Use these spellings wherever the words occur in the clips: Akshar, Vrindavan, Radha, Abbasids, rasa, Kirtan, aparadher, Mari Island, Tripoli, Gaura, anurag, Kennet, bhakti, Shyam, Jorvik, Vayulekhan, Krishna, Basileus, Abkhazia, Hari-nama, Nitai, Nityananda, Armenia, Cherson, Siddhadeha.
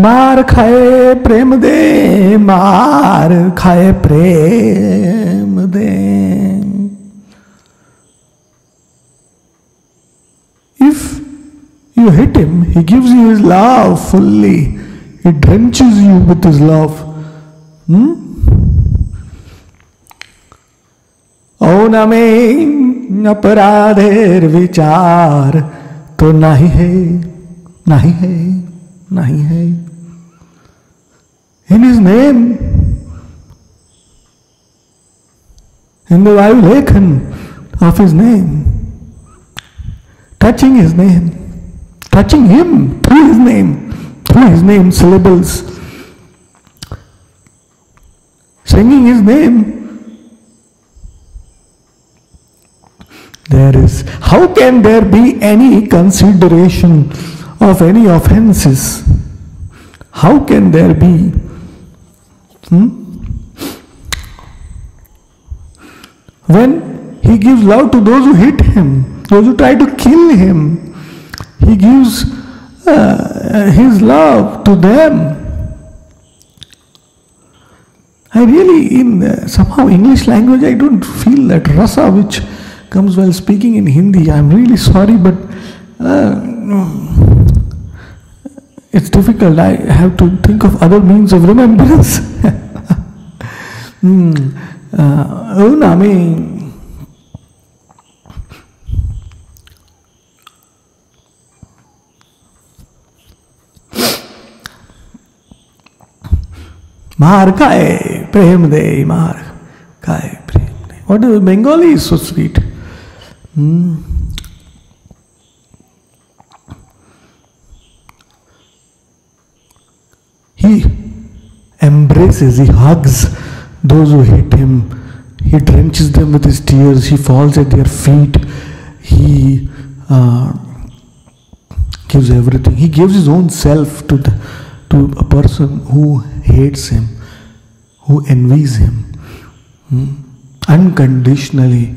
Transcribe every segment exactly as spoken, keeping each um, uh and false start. मार खाए प्रेम दे, मार खाए प्रेम दे। If you hit him, he gives you his love fully. He drenches you with his love. Hmm? ओ न में अपराधेर विचार तो नहीं है, नहीं है, नहीं है। In his name, in the Vayulekhan of his name, touching his name, touching him through his name, through his name syllables, singing his name. There is, how can there be any consideration of any offenses? How can there be? Hmm? When he gives love to those who hit him, those who try to kill him, he gives uh, his love to them. I really, in uh, somehow English language, I don't feel that rasa which comes while speaking in Hindi. I'm really sorry, but uh, it's difficult. I have to think of other means of remembrance. hmm. uh, oh, no, I mean, maar kae prem de, maar kae prem de. What is Bengali is so sweet. Hmm. He embraces, he hugs those who hate him. He drenches them with his tears. He falls at their feet. He uh, gives everything. He gives his own self to the, to a person who hates him, who envies him, hmm? unconditionally.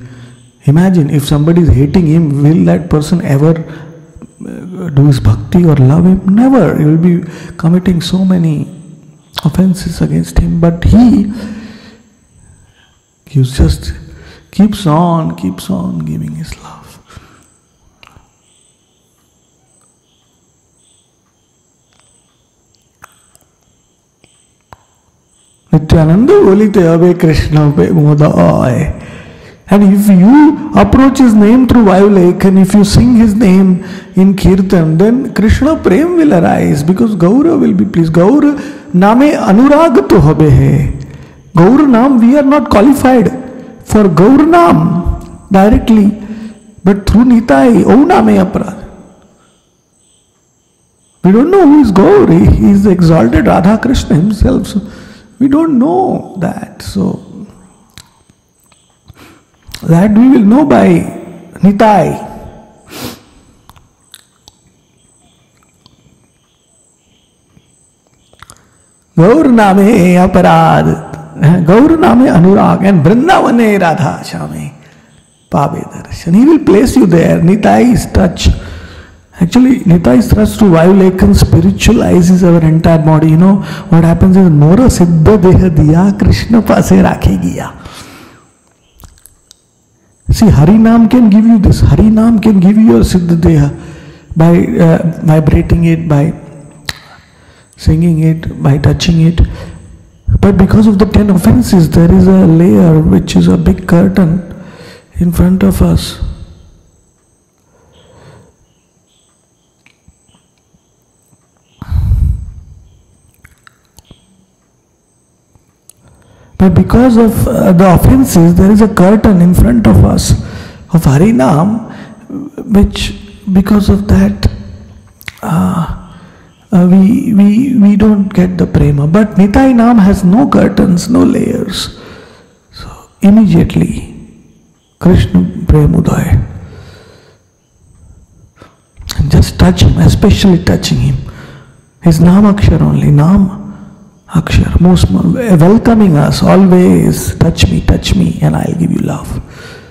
Imagine if somebody is hating him, will that person ever do his bhakti or love him? Never. He will be committing so many offenses against him. But he gives, just keeps on, keeps on giving his love. Nityananda bolite abe Krishna pe modai. And if you approach his name through Vayulekhan, if you sing his name in Kirtan, then Krishna Prem will arise because Gaura will be pleased. Gaura Name Anurag to Habe hai. Gaura Nam, we are not qualified for Gaura Nam directly, but through Nitai, O Name Aparad. We don't know who is Gaura. He is the exalted Radha Krishna himself. So we don't know that. So that we will know by Nitai. Gaur Name Aparad, Gaur Name Anurag, and Vrindavane Radha Shyam Pabe Darshan. He will place you there. Nitai is touch. Actually, Nitai is touch through Vayulekhan spiritualizes our entire body. You know what happens is, Mora Siddhadeha Diya Krishna Pase Rakhe Giya. See, Hari-nama can give you this. Hari-nama can give you your Siddhadeha by uh, vibrating it, by singing it, by touching it. But because of the ten offenses, there is a layer which is a big curtain in front of us. But because of uh, the offenses, there is a curtain in front of us of Hari-nama, which because of that uh, uh, we, we, we don't get the prema. But Nitai-nama has no curtains, no layers. So immediately Krishna Premudaya. And just touch him, especially touching him. His Nama Akshar only, Nama. Akshar, most welcoming us always. Touch me, touch me, and I'll give you love.